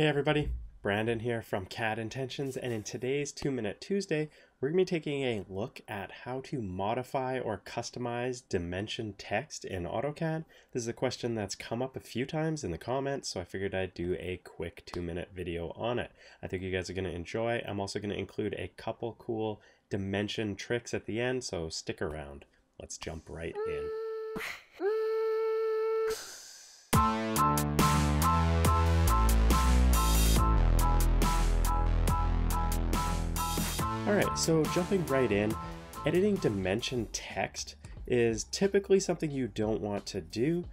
Hey everybody, Brandon here from CAD Intentions, and in today's 2 Minute Tuesday, we're going to be taking a look at how to modify or customize dimension text in AutoCAD. This is a question that's come up a few times in the comments, so I figured I'd do a quick 2 minute video on it. I think you guys are going to enjoy. I'm also going to include a couple cool dimension tricks at the end, so stick around. Let's jump right in. Alright, so jumping right in, editing dimension text is typically something you don't want to do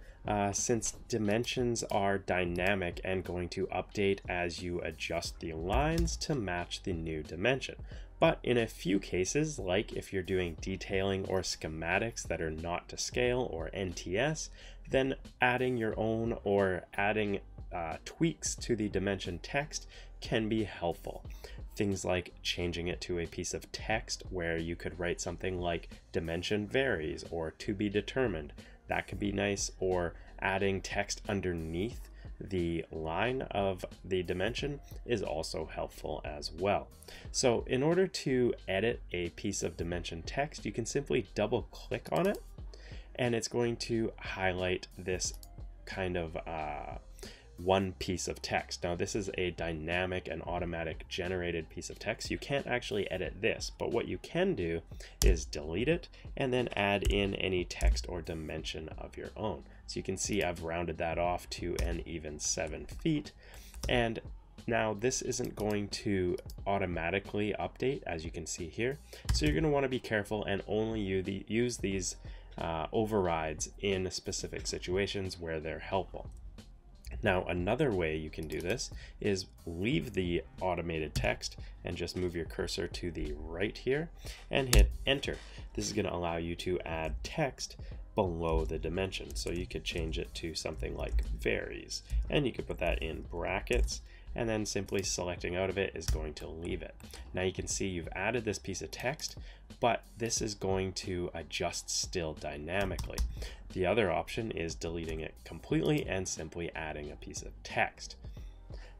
since dimensions are dynamic and going to update as you adjust the lines to match the new dimension. But in a few cases, like if you're doing detailing or schematics that are not to scale or NTS, then adding your own or adding tweaks to the dimension text can be helpful. Things like changing it to a piece of text where you could write something like dimension varies or to be determined. That could be nice, or adding text underneath the line of the dimension is also helpful as well. So in order to edit a piece of dimension text, you can simply double click on it and it's going to highlight this kind of one piece of text. Now this is a dynamic and automatic generated piece of text. You can't actually edit this, but what you can do is delete it and then add in any text or dimension of your own. So you can see I've rounded that off to an even 7 feet. And now this isn't going to automatically update, as you can see here. So you're going to want to be careful and only use these overrides in specific situations where they're helpful. Now, another way you can do this is leave the automated text and just move your cursor to the right here and hit enter. This is going to allow you to add text below the dimension. So you could change it to something like varies, and you could put that in brackets, and then simply selecting out of it is going to leave it. Now you can see you've added this piece of text, but this is going to adjust still dynamically. The other option is deleting it completely and simply adding a piece of text.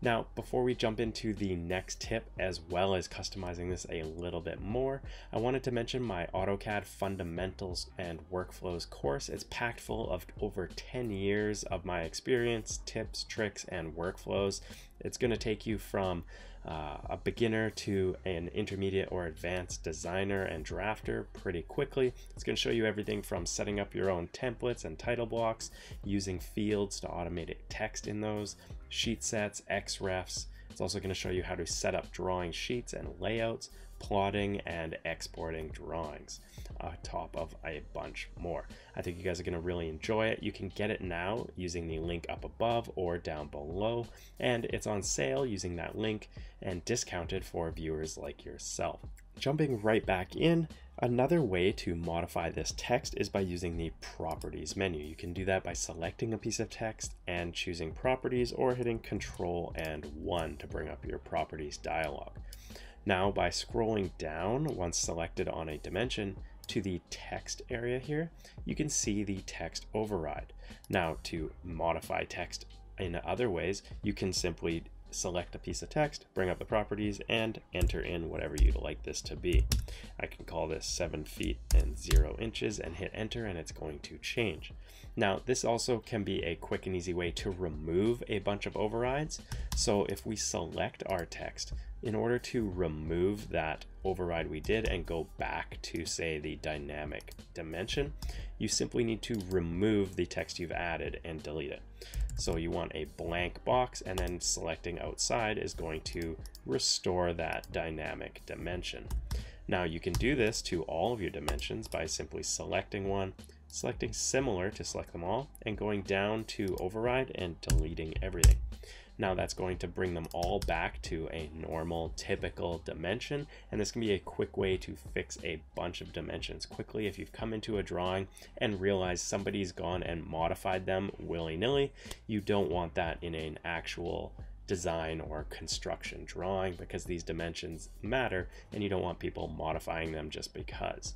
Now, before we jump into the next tip, as well as customizing this a little bit more, I wanted to mention my AutoCAD Fundamentals and Workflows course. It's packed full of over 10 years of my experience, tips, tricks, and workflows. It's going to take you from a beginner to an intermediate or advanced designer and drafter pretty quickly. It's going to show you everything from setting up your own templates and title blocks, using fields to automate text in those, sheet sets, XREFs. It's also going to show you how to set up drawing sheets and layouts, plotting and exporting drawings, on top of a bunch more. I think you guys are going to really enjoy it. You can get it now using the link up above or down below, and it's on sale using that link and discounted for viewers like yourself. Jumping right back in, another way to modify this text is by using the properties menu. You can do that by selecting a piece of text and choosing properties, or hitting Ctrl+1 to bring up your properties dialog. Now by scrolling down once selected on a dimension to the text area here, you can see the text override. Now to modify text in other ways, you can simply select a piece of text, bring up the properties, and enter in whatever you'd like this to be. I can call this 7 feet and 0 inches and hit enter, and it's going to change. Now this also can be a quick and easy way to remove a bunch of overrides. So if we select our text, in order to remove that override we did and go back to, say, the dynamic dimension, you simply need to remove the text you've added and delete it. So you want a blank box, and then selecting outside is going to restore that dynamic dimension. Now you can do this to all of your dimensions by simply selecting one, selecting similar to select them all, and going down to override and deleting everything. Now that's going to bring them all back to a normal, typical dimension. And this can be a quick way to fix a bunch of dimensions quickly. If you've come into a drawing and realized somebody's gone and modified them willy-nilly, you don't want that in an actual design or construction drawing, because these dimensions matter and you don't want people modifying them just because.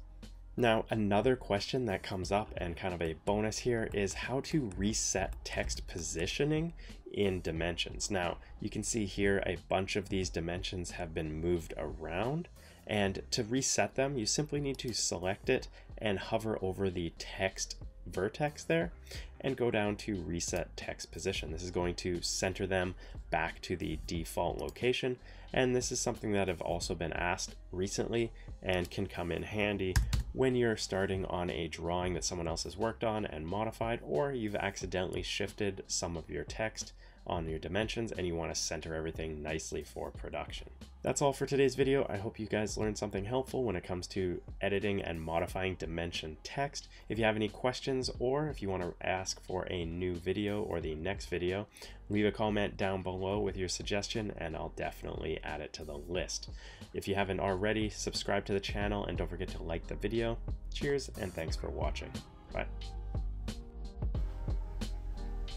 Now, another question that comes up, and kind of a bonus here, is how to reset text positioning in dimensions. Now you can see here a bunch of these dimensions have been moved around, and to reset them you simply need to select it and hover over the text vertex there and go down to reset text position. This is going to center them back to the default location, and this is something that I've also been asked recently and can come in handy when you're starting on a drawing that someone else has worked on and modified, or you've accidentally shifted some of your text on your dimensions and you want to center everything nicely for production. That's all for today's video. I hope you guys learned something helpful when it comes to editing and modifying dimension text. If you have any questions, or if you want to ask for a new video or the next video, leave a comment down below with your suggestion and I'll definitely add it to the list. If you haven't already, subscribe to the channel and don't forget to like the video. Cheers and thanks for watching. Bye.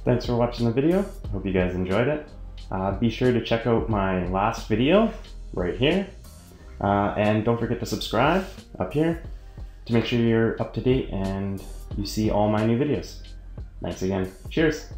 Thanks for watching the video. Hope you guys enjoyed it. Be sure to check out my last video right here. And don't forget to subscribe up here to make sure you're up to date and you see all my new videos. Thanks again. Cheers.